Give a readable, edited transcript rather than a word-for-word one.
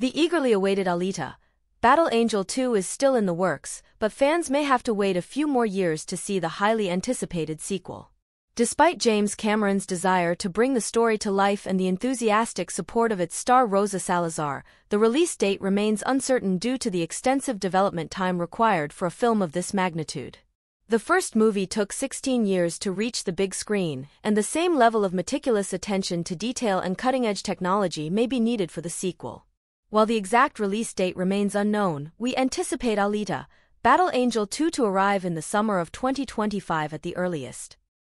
The eagerly awaited Alita, Battle Angel 2 is still in the works, but fans may have to wait a few more years to see the highly anticipated sequel. Despite James Cameron's desire to bring the story to life and the enthusiastic support of its star Rosa Salazar, the release date remains uncertain due to the extensive development time required for a film of this magnitude. The first movie took 16 years to reach the big screen, and the same level of meticulous attention to detail and cutting-edge technology may be needed for the sequel. While the exact release date remains unknown, we anticipate Alita: Battle Angel 2 to arrive in the summer of 2025 at the earliest.